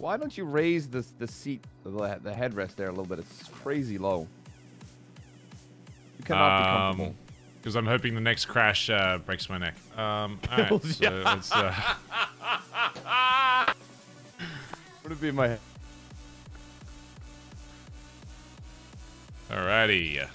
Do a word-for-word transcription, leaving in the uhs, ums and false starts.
Why don't you raise this the seat, the, the headrest there a little bit? It's crazy low. You cannot um, be comfortable. Because I'm hoping the next crash uh, breaks my neck. Um, all right, so let's, uh... Would it be in my head? Alrighty.